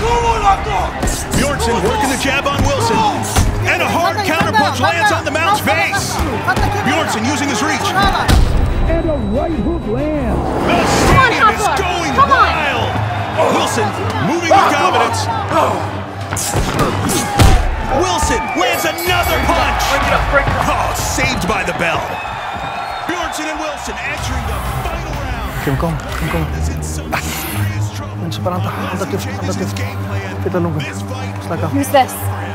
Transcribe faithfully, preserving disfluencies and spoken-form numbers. Björnsson working the jab on Wilson. And a hard counterpunch lands on the mount's face. Björnsson using his reach. And a right hook lands. The stadium is going wild. Wilson moving with confidence. Wilson lands another punch. Oh, saved by the bell. Björnsson and Wilson entering the final round. Come on, come on. Who's this?